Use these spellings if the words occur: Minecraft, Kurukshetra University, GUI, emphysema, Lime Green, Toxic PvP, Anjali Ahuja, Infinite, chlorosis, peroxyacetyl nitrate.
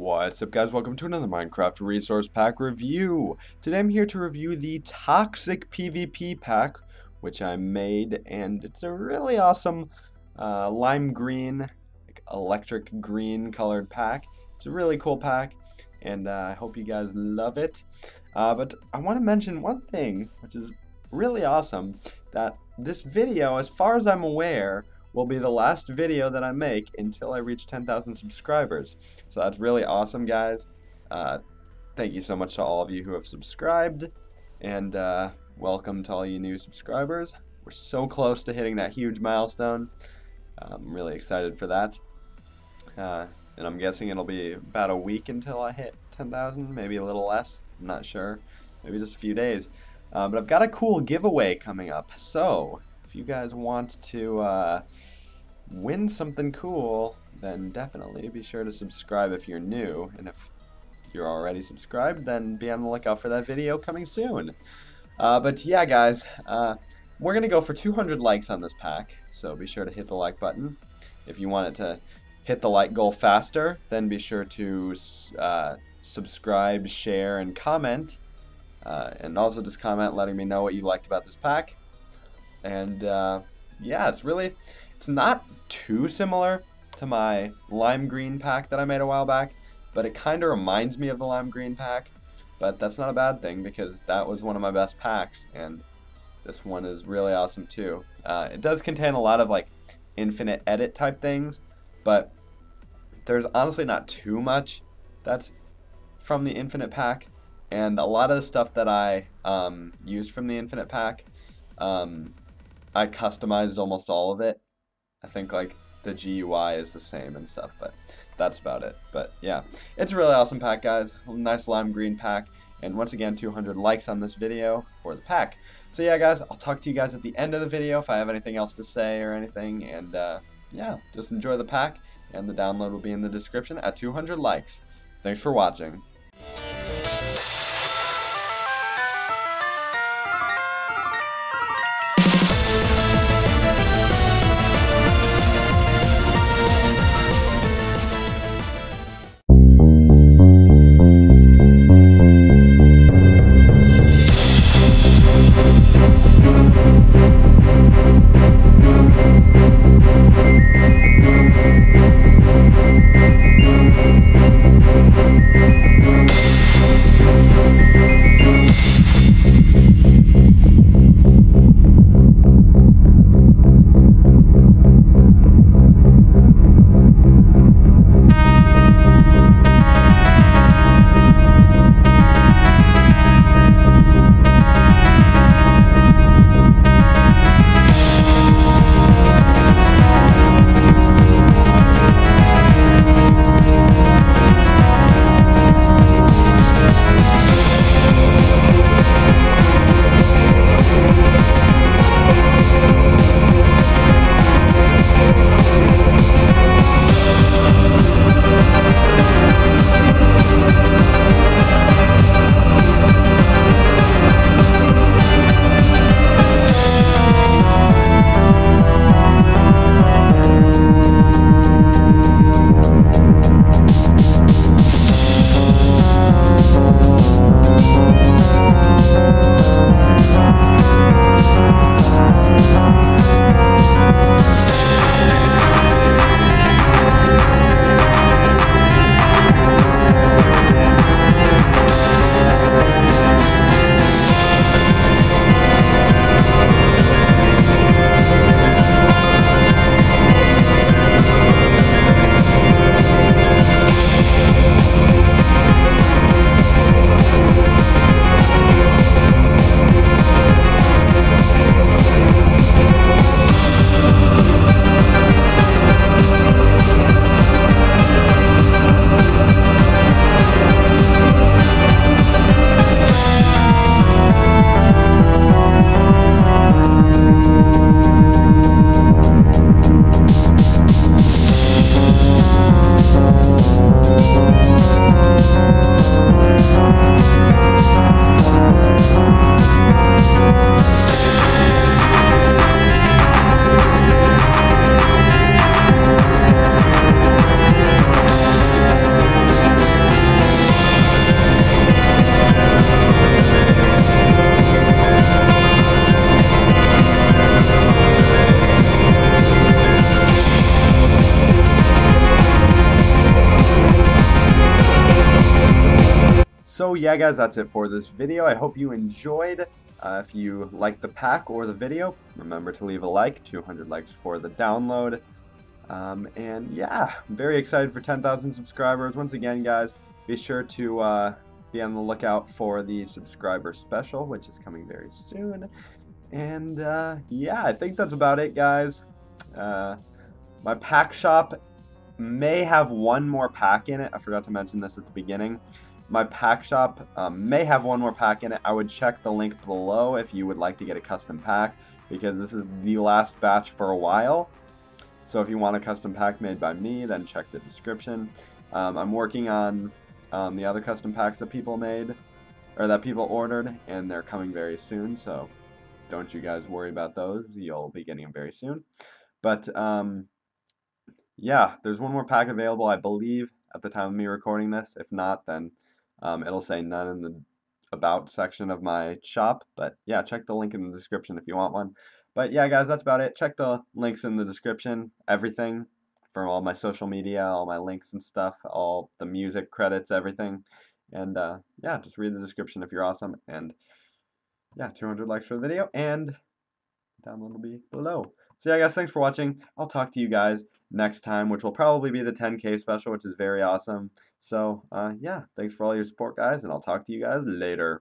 What's up, guys? Welcome to another Minecraft resource pack review. Today I'm here to review the Toxic PvP pack, which I made, and it's a really awesome lime green, like electric green colored pack. It's a really cool pack, and I hope you guys love it. But I want to mention one thing, which is really awesome, that this video, as far as I'm aware, will be the last video that I make until I reach 10,000 subscribers. So that's really awesome, guys. Thank you so much to all of you who have subscribed, and welcome to all you new subscribers. We're so close to hitting that huge milestone. I'm really excited for that. And I'm guessing it'll be about a week until I hit 10,000, maybe a little less. I'm not sure, maybe just a few days. But I've got a cool giveaway coming up, so if you guys want to win something cool, then definitely be sure to subscribe if you're new. And if you're already subscribed, then be on the lookout for that video coming soon. But yeah, guys, we're going to go for 200 likes on this pack, so be sure to hit the like button. If you want it to hit the like goal faster, then be sure to subscribe, share, and comment. And also just comment letting me know what you liked about this pack. And yeah, it's not too similar to my lime green pack that I made a while back, but it kind of reminds me of the lime green pack. But that's not a bad thing, because that was one of my best packs, and this one is really awesome too. It does contain a lot of like infinite edit type things, but there's honestly not too much that's from the infinite pack, and a lot of the stuff that I used from the infinite pack, I customized almost all of it. I think like the GUI is the same and stuff, but that's about it. But yeah, it's a really awesome pack, guys. Nice lime green pack. And once again, 200 likes on this video for the pack. So yeah, guys, I'll talk to you guys at the end of the video if I have anything else to say or anything. And yeah, just enjoy the pack, and the download will be in the description at 200 likes. Thanks for watching. So yeah, guys, that's it for this video. I hope you enjoyed. If you liked the pack or the video, remember to leave a like. 200 likes for the download. And yeah, I'm very excited for 10,000 subscribers. Once again, guys, be sure to be on the lookout for the subscriber special, which is coming very soon. And yeah, I think that's about it, guys. My pack shop may have one more pack in it. I forgot to mention this at the beginning. My pack shop may have one more pack in it. I would check the link below if you would like to get a custom pack, because this is the last batch for a while. So if you want a custom pack made by me, then check the description. I'm working on the other custom packs that people made, or that people ordered, and they're coming very soon. So don't you guys worry about those. You'll be getting them very soon. But yeah, there's one more pack available, I believe, at the time of me recording this. If not, then it'll say none in the about section of my shop. But yeah, check the link in the description if you want one. But yeah, guys, that's about it. Check the links in the description. Everything from all my social media, all my links and stuff, all the music, credits, everything. And yeah, just read the description if you're awesome. And yeah, 200 likes for the video, and download will be below. So yeah, guys, thanks for watching. I'll talk to you guys next time, which will probably be the 10K special, which is very awesome. So yeah, thanks for all your support, guys, and I'll talk to you guys later.